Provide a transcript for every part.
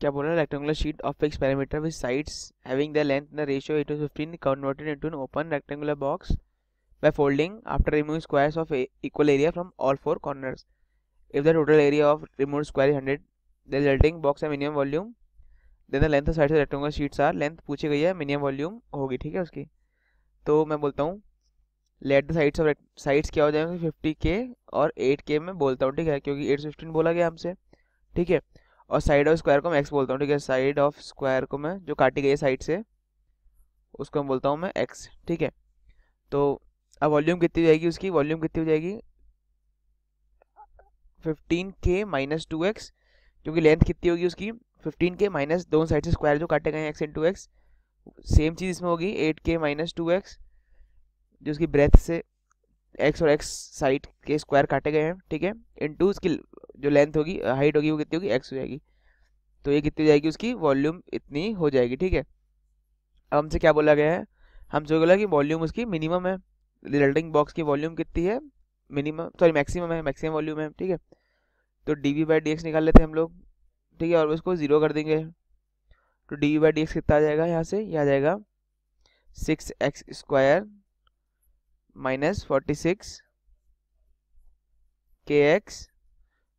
क्या बोल रहा है, rectangular sheet of fix parameter with sides having the length and the ratio 8:15 converted into an open rectangular box by folding after removing squares of equal area from all four corners. If the total area of removed square is 100, the resulting box है minimum volume, then the length of sides of rectangular sheets are, length पूछी गई है, minimum volume होगी. ठीक है उसकी. तो मैं बोलता हूँ let the sides of sides क्या हो जाएंगे 50k और 8k में बोलता हूँ. ठीक है, क्योंकि 8:15 बोला गया हमसे. ठीक है, और साइड ऑफ स्क्वायर को मैं x बोलता हूँ. ठीक है, साइड ऑफ स्क्वायर को मैं जो काटी गई है साइड से उसको मैं बोलता हूँ मैं x. ठीक है, तो अब वॉल्यूम कितनी हो जाएगी उसकी, वॉल्यूम कितनी हो जाएगी 15k माइनस 2x, क्योंकि लेंथ कितनी होगी उसकी 15k माइनस दोनों साइड से स्क्वायर जो काटे गए हैं x इन 2x. सेम चीज़ इसमें होगी 8k माइनस 2x जो उसकी ब्रेथ से x और x साइड के स्क्वायर काटे गए हैं. ठीक है, इन टू उसकी जो लेंथ होगी हाइट होगी वो कितनी होगी x हो जाएगी. तो ये कितनी हो जाएगी उसकी वॉल्यूम, इतनी हो जाएगी. ठीक है, अब हमसे क्या बोला गया है, हमसे बोला कि वॉल्यूम उसकी मिनिमम है, रिजल्टिंग बॉक्स की वॉल्यूम कितनी है मिनिमम सॉरी मैक्सिमम है, मैक्सिमम वॉल्यूम है. ठीक है, तो dv/dx निकाल लेते हैं हम लोग. ठीक है, और उसको जीरो कर देंगे तो dv/dx कितना आ जाएगा, यहाँ से यह आ जाएगा 6x² minus 46kx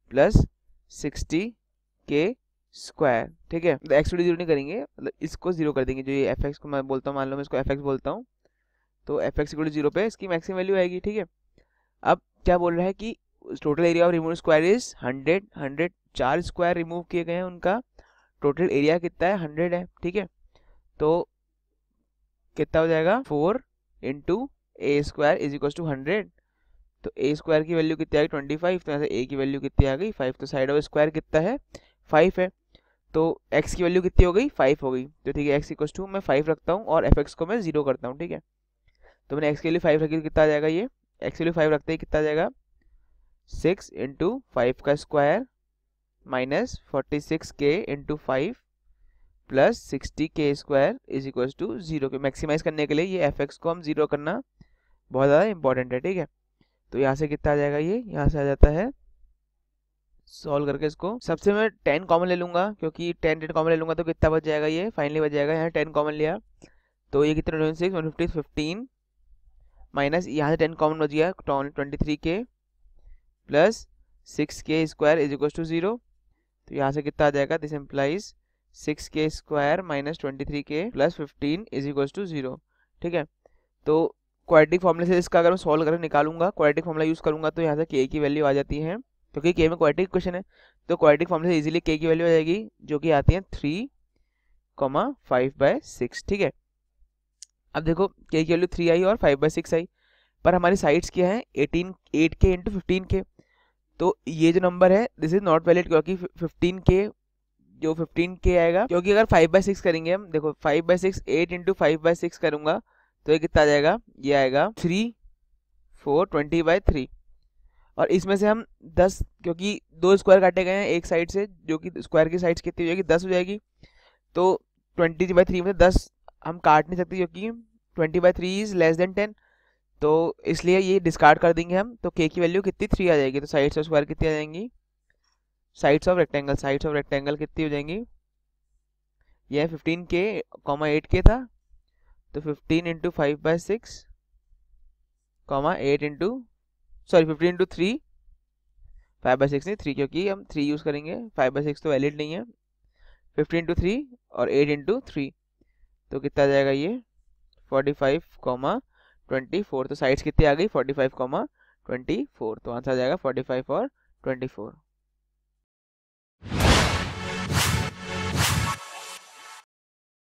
plus 60k². ठीक है, तो x को जीरो नहीं करेंगे, मतलब इसको जीरो कर देंगे. जो ये fx को मैं बोलता हूँ, मान लो मैं इसको fx बोलता हूँ, तो fx इक्वल टू 0 पे इसकी मैक्सिमम वैल्यू आएगी. ठीक है, अब क्या बोल रहा है कि total area of remove square is 100, चार स्क्वायर रिमूव किए गए हैं, उनका टोटल एरिया कितना है 100 है. ठीक है, तो कितना हो जाएगा 4 into a² is equal to 100. तो a स्क्वायर की वैल्यू कितनी आ गई 25, तो यहाँ से a की वैल्यू कितनी आ गई 5. तो साइड ऑफ स्क्वायर कितना है 5 है, तो x की वैल्यू कितनी हो गई 5 हो गई. तो ठीक है, x इक्वल टू मैं 5 रखता हूँ और fx को मैं 0 करता हूँ. ठीक है, तो मैंने x के लिए 5 रखी तो कितना आ जाएगा, ये x वैल्यू 5 रखते ही कितना आ जाएगा 6 into 5² minus 46k into 5 plus 60k² is equal to 0. के मैक्सिमाइज करने के लिए ये fx को हम 0 करना बहुत ज़्यादा इंपॉर्टेंट है. ठीक है, तो यहाँ से कितना आ जाएगा, ये यहाँ से आ जाता है सॉल्व करके इसको. सबसे मैं 10 कॉमन ले लूँगा, क्योंकि 10 कॉमन ले लूँगा तो कितना बच जाएगा, ये फाइनली बच जाएगा, यहाँ 10 कॉमन लिया तो ये कितना 15 माइनस यहाँ से 10 कॉमन बच गया 23k plus 6k² is equal to 0. तो यहाँ से कितना आ जाएगा, this implies 6k² minus 23k plus 15 is equal to 0. ठीक है, तो क्वाड्रेटिक फॉर्मूले से इसका अगर मैं सॉल्व करके निकालूंगा, क्वाड्रेटिक फॉर्मूला यूज़ करूंगा, तो यहाँ से k की वैल्यू आ जाती है, क्योंकि k में क्वाड्रेटिक क्वेश्चन है, तो क्वाड्रेटिक फॉर्मूले से इजीली k की वैल्यू आ जाएगी जो कि आती है 3, 5/6. ठीक है, अब देखो k की वैल्यू 3 आई और 5/6 आई, पर हमारी साइड्स क्या है 8k into 15k. तो ये जो नंबर है दिस इज नॉट वैलिड, क्योंकि 15k आएगा, क्योंकि अगर 5/6 करेंगे हम, देखो 5/6 8 into 5/6 करूँगा तो ये कितना आ जाएगा, ये आएगा 3, 4, 20/3. और इसमें से हम 10, क्योंकि 2 स्क्वायर काटे गए हैं एक साइड से, जो कि स्क्वायर की साइड्स कितनी हो जाएगी 10 हो जाएगी. तो 20/3 में 10 हम काट नहीं सकते, क्योंकि 20/3 इज लेस देन 10, तो इसलिए ये डिस्कार्ड कर देंगे हम. तो k की वैल्यू कितनी 3 आ जाएगी, तो साइड्स ऑफ स्क्वायर कितनी आ जाएंगी, साइड्स ऑफ रेक्टेंगल कितनी हो जाएंगी, यह 15k, 8k था, तो 15 into 3, 5/6 नहीं 3, क्योंकि हम 3 यूज़ करेंगे, 5/6 तो वैलिड नहीं है, 15 into 3 और 8 into 3, तो कितना आ जाएगा ये 45, 24. तो साइड्स कितनी आ गई 45, 24. तो आंसर आ जाएगा 45 और 24.